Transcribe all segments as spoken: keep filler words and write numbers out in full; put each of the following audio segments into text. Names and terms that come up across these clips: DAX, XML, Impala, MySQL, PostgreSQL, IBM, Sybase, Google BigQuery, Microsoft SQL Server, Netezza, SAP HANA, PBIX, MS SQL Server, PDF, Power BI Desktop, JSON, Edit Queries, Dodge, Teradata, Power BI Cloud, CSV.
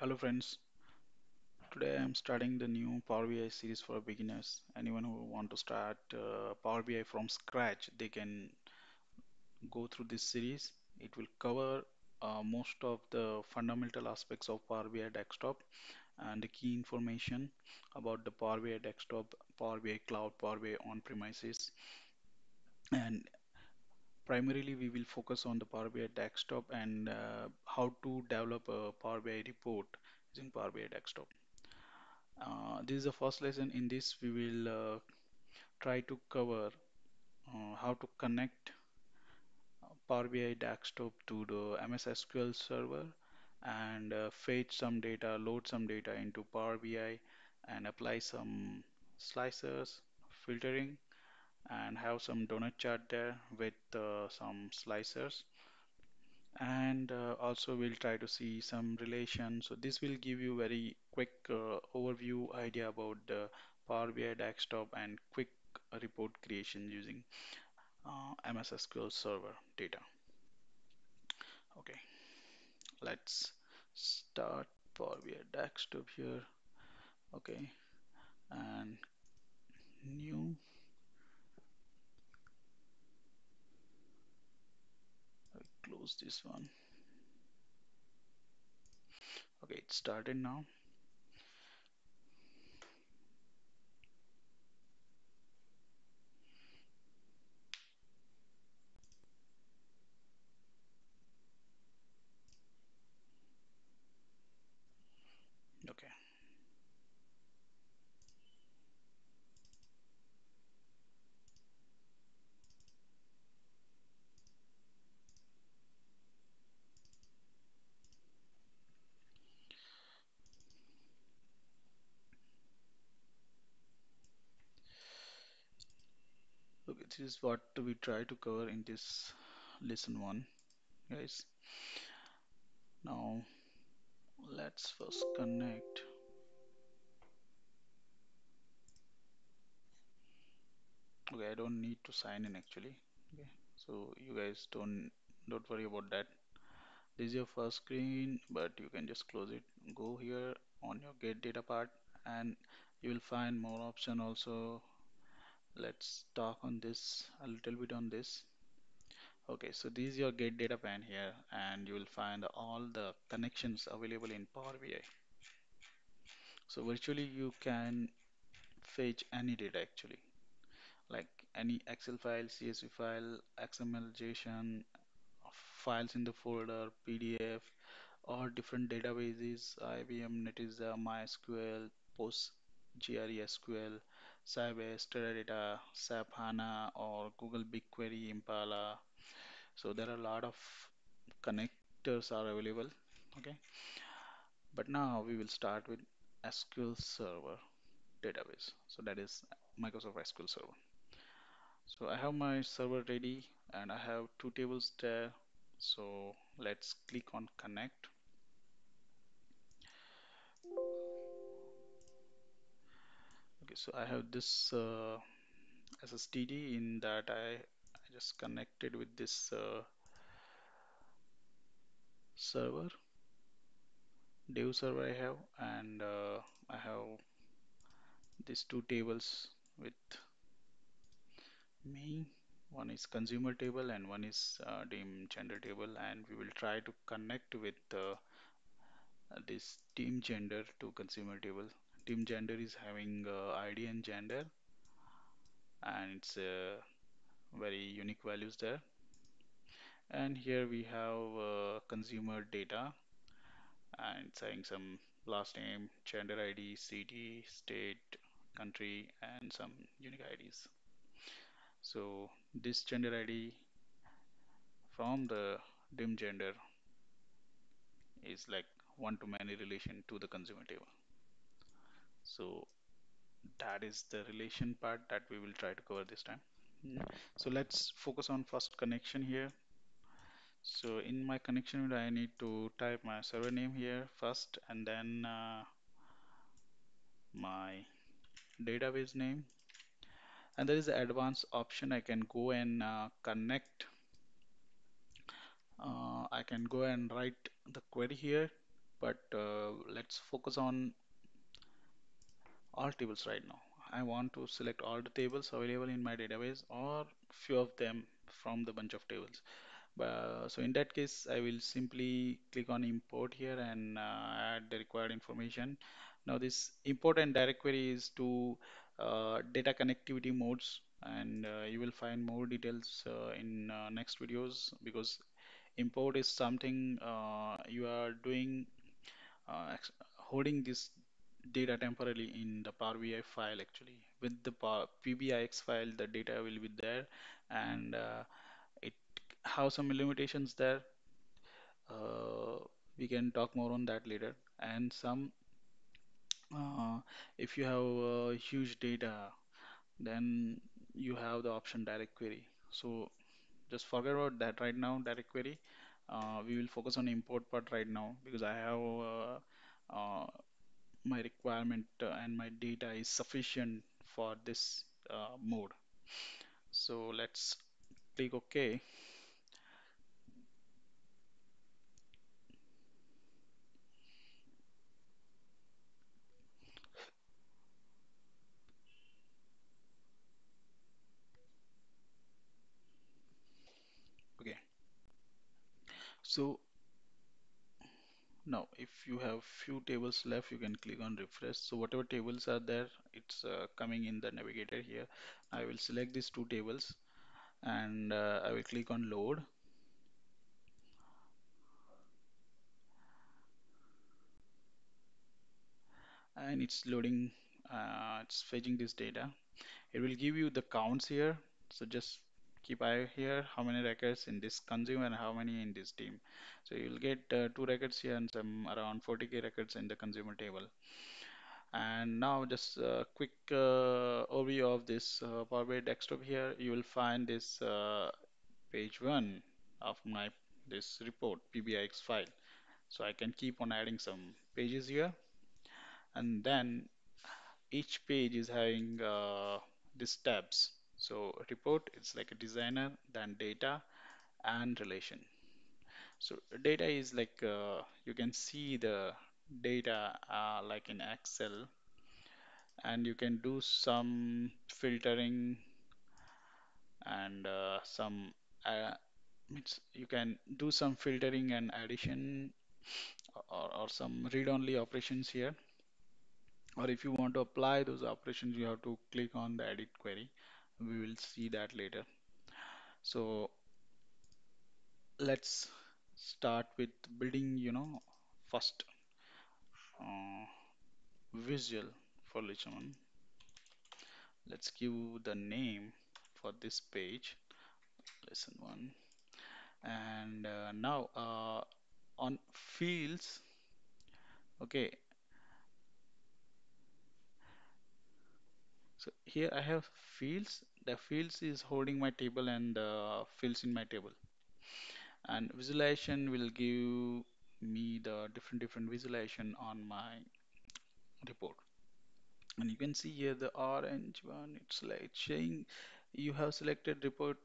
Hello friends, today I am starting the new Power B I series for beginners. Anyone who want to start uh, Power B I from scratch, they can go through this series. It will cover uh, most of the fundamental aspects of Power B I Desktop and the key information about the Power B I Desktop, Power B I Cloud, Power B I on-premises, and primarily we will focus on the Power B I Desktop and uh, how to develop a Power B I report using Power B I Desktop. Uh, this is the first lesson. In this we will uh, try to cover uh, how to connect Power B I Desktop to the M S S Q L Server and uh, fetch some data, load some data into Power B I and apply some slicers, filtering, and have some donut chart there with uh, some slicers, and uh, also we'll try to see some relation. So this will give you very quick uh, overview idea about the Power B I Desktop and quick report creation using uh, M S S Q L Server data. Okay, let's start Power B I Desktop here. Okay, and new. Close this one. Okay, it's started now. Okay. This is what we try to cover in this lesson one, guys. Now let's first connect . Okay, I don't need to sign in actually. Okay, so you guys don't don't worry about that. This is your first screen, but you can just close it. Go here on your get data part and you will find more option also. Let's talk on this a little bit on this. Okay, so this is your get data pane here, and you will find all the connections available in Power B I. So virtually you can fetch any data actually, like any Excel file, C S V file, X M L, JSON, files in the folder, P D F, or different databases, I B M, Netezza, MySQL, PostgreSQL, Sybase, Teradata, S A P HANA, or Google BigQuery, Impala. So there are a lot of connectors are available. Okay, but now we will start with S Q L Server database. So that is Microsoft S Q L Server. So I have my server ready and I have two tables there. So let's click on connect. Okay, so I have this uh, S S D D in that I, I just connected with this uh, server, dev server I have, and uh, I have these two tables with me. One is consumer table and one is uh, team gender table, and we will try to connect with uh, this team gender to consumer table. Team gender is having uh, I D and gender, and it's uh, very unique values there. And here we have uh, consumer data, and it's having some last name, gender I D, city, state, country, and some unique I Ds. So this gender I D from the team gender is like one to many relation to the consumer table. So that is the relation part that we will try to cover this time. So let's focus on first connection here. So in my connection window, I need to type my server name here first, and then uh, my database name. And there is an advanced option. I can go and uh, connect. Uh, I can go and write the query here but uh, let's focus on all tables right now. I want to select all the tables available in my database or few of them from the bunch of tables. Uh, so in that case, I will simply click on import here and uh, add the required information. Now this import and direct query is to uh, data connectivity modes, and uh, you will find more details uh, in uh, next videos, because import is something uh, you are doing uh, holding this data temporarily in the Power B I file. Actually, with the P B I X file, the data will be there, and uh, it have some limitations there. Uh, we can talk more on that later. And some uh, if you have uh, huge data, then you have the option direct query. So just forget about that right now, direct query. Uh, we will focus on import part right now, because I have uh, uh, my requirement and my data is sufficient for this uh, mode. So let's click OK. Okay, so now if you have few tables left, you can click on refresh. So whatever tables are there, it's uh, coming in the navigator here. I will select these two tables and uh, I will click on load. And it's loading, uh, it's fetching this data. It will give you the counts here. So just keep eye here, how many records in this consume and how many in this team. So you'll get uh, two records here and some around forty K records in the consumer table. And now just a quick uh, overview of this uh, Power B I Desktop here. You will find this uh, page one of my this report P B I X file. So I can keep on adding some pages here, and then each page is having uh, these tabs. So report, it's like a designer, then data and relation. So data is like uh, you can see the data uh, like in Excel, and you can do some filtering and uh, some uh, it's, you can do some filtering and addition or, or some read-only operations here. Or if you want to apply those operations, you have to click on the edit query. We will see that later. So let's start with building, you know, first uh, visual for each one. Let's give the name for this page lesson one. And uh, now uh, on fields, okay. So here I have fields. The fields is holding my table and the fields in my table. And visualization will give me the different different visualization on my report. And you can see here the orange one. It's like saying you have selected report.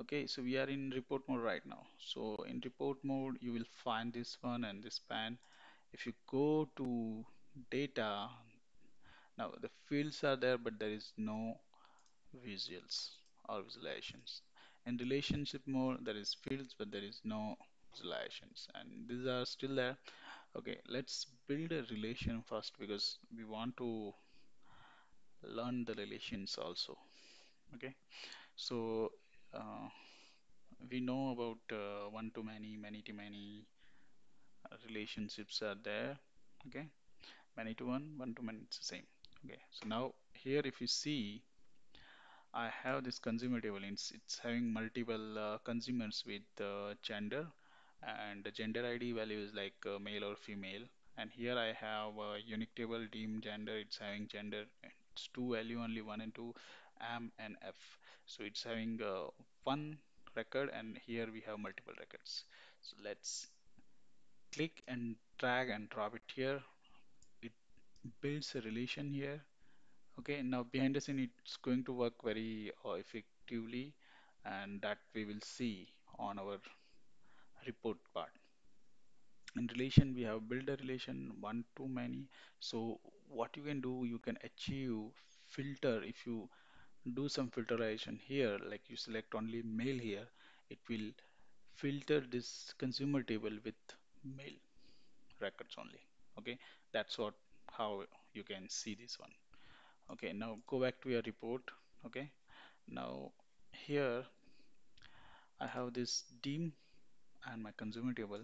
Okay, so we are in report mode right now. So in report mode, you will find this one and this pan. If you go to data, now the fields are there, but there is no visuals or visualizations. In relationship mode, there is fields, but there is no visualizations, and these are still there. Okay, let's build a relation first, because we want to learn the relations also. Okay, so uh, we know about uh, one to many, many to many relationships are there. Okay, many to one, one to many, it's the same. Okay, so now here if you see, I have this consumer table. It's, it's having multiple uh, consumers with uh, gender, and the gender I D value is like uh, male or female. And here I have a unique table deemed gender. It's having gender, it's two value only, one and two, M and F. So it's having uh, one record, and here we have multiple records. So let's click and drag and drop it here. Builds a relation here. Okay, now behind the scene it's going to work very uh, effectively, and that we will see on our report part. in relation we have built a relation one too many. So what you can do, you can achieve filter. If you do some filterization here, like you select only mail here, it will filter this consumer table with mail records only. Okay, that's what how you can see this one. Okay, now go back to your report. Okay, now here I have this D I M and my consumer table.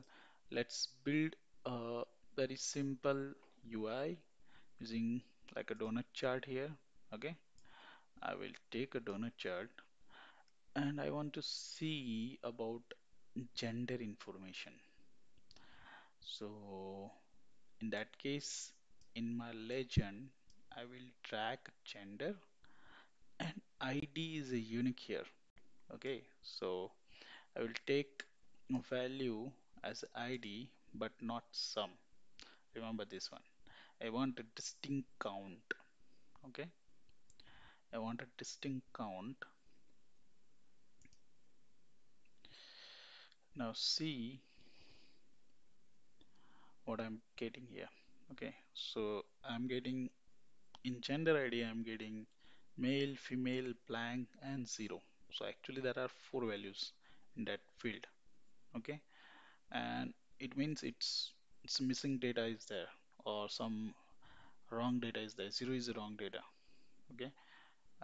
Let's build a very simple U I using like a donut chart here. Okay, I will take a donut chart and I want to see about gender information. So in that case, in my legend I will track gender and I D is a unique here. Okay, so I will take value as I D but not sum. Remember this one, I want a distinct count. Okay, I want a distinct count. Now see what I'm getting here. Okay, so I'm getting in gender I D, I'm getting male, female, blank and zero. So actually there are four values in that field. Okay, and it means it's it's missing data is there, or some wrong data is there. Zero is the wrong data. Okay,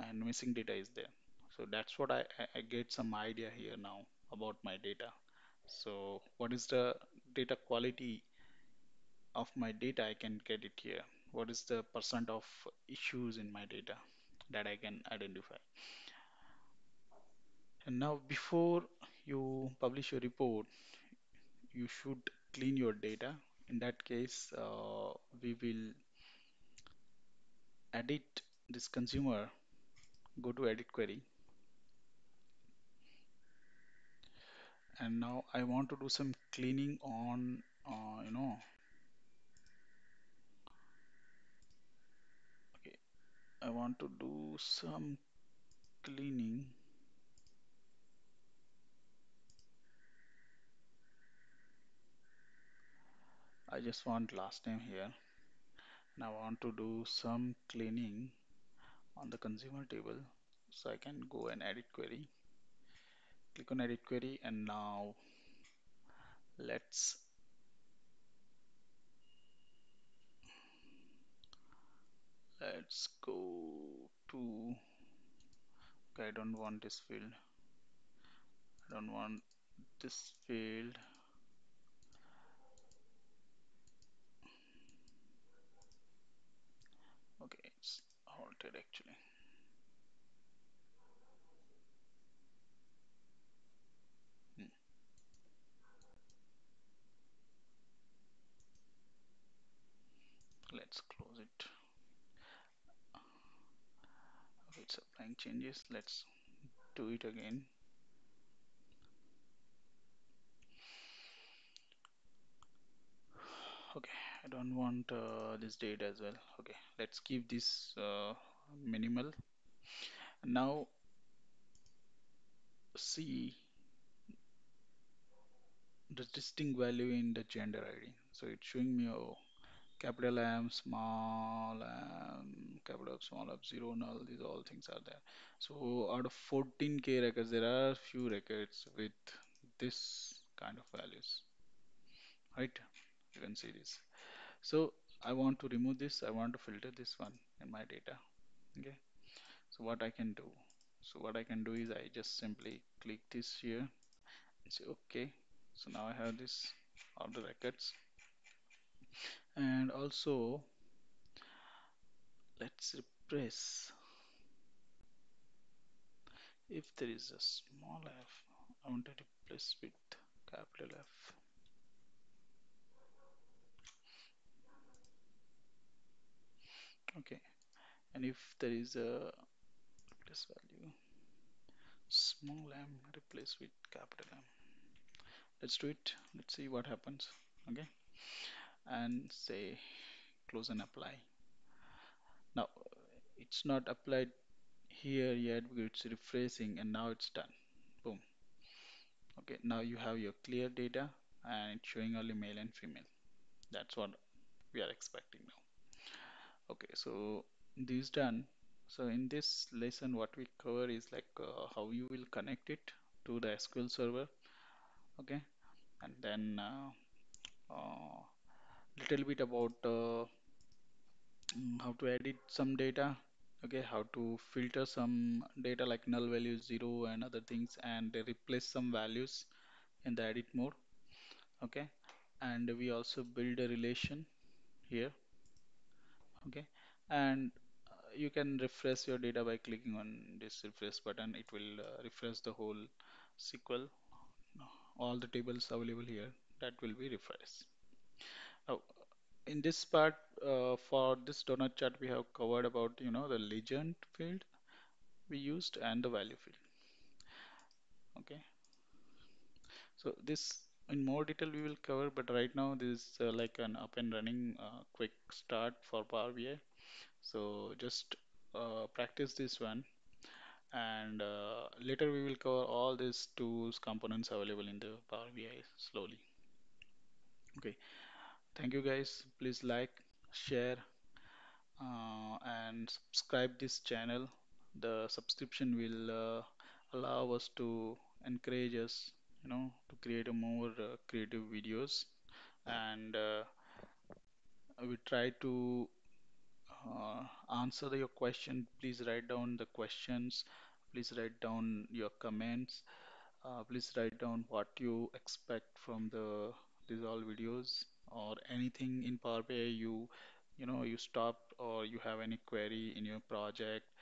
and missing data is there. So that's what I, I get some idea here now about my data. So what is the data quality of my data? I can get it here. What is the percent of issues in my data that I can identify? And now before you publish your report, you should clean your data. In that case, uh, we will edit this consumer. Go to edit query, and now I want to do some cleaning on uh, you know okay I want to do some cleaning I just want last name here. Now I want to do some cleaning on the consumer table, so I can go and edit query. Click on edit query, and now let's let's go to okay, I don't want this field. I don't want this field. Okay, it's halted actually. Let's close it. Okay, it's applying changes. Let's do it again. Okay, I don't want uh, this date as well. Okay, let's keep this uh, minimal. Now see the distinct value in the gender I D. So it's showing me oh, capital M, small M, capital F, small F, zero, null, these all things are there. So out of fourteen K records, there are few records with this kind of values, right? You can see this. So I want to remove this. I want to filter this one in my data. Okay, so what I can do, so what I can do is I just simply click this here and say okay. So now I have this all the records. And also let's repress if there is a small f. I want to replace with capital F. Okay, and if there is a replace value small m, replace with capital M. Let's do it. Let's see what happens. Okay, and say close and apply. Now it's not applied here yet because it's refreshing, and now it's done. Boom. Okay, now you have your clear data and showing only male and female. That's what we are expecting now. Okay, so this is done. So in this lesson, what we cover is like uh, how you will connect it to the S Q L Server, okay, and then uh, uh, little bit about uh, how to edit some data, okay, how to filter some data like null values, zero and other things, and replace some values in the edit mode, okay. And we also build a relation here, okay, and you can refresh your data by clicking on this refresh button. It will uh, refresh the whole S Q L, all the tables available here, that will be refreshed. Now in this part, uh, for this donut chart, we have covered about, you know, the legend field we used and the value field, okay. So this in more detail we will cover, but right now this is uh, like an up and running uh, quick start for Power B I. So just uh, practice this one, and uh, later we will cover all these tools components available in the Power B I slowly. Okay, thank you guys. Please like, share, uh, and subscribe this channel. The subscription will uh, allow us to encourage us, you know, to create a more uh, creative videos, and uh, we try to Uh, answer your question. Please write down the questions, please write down your comments, uh, please write down what you expect from the these all videos, or anything in Power B I you you know you stopped, or you have any query in your project,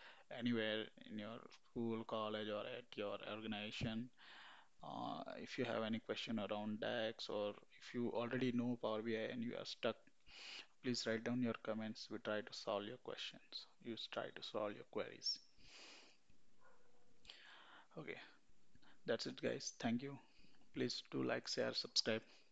anywhere in your school, college, or at your organization. Uh, if you have any question around DAX, or if you already know Power B I and you are stuck, please write down your comments. We try to solve your questions. You try to solve your queries. Okay, that's it guys. Thank you. Please do like, share, subscribe.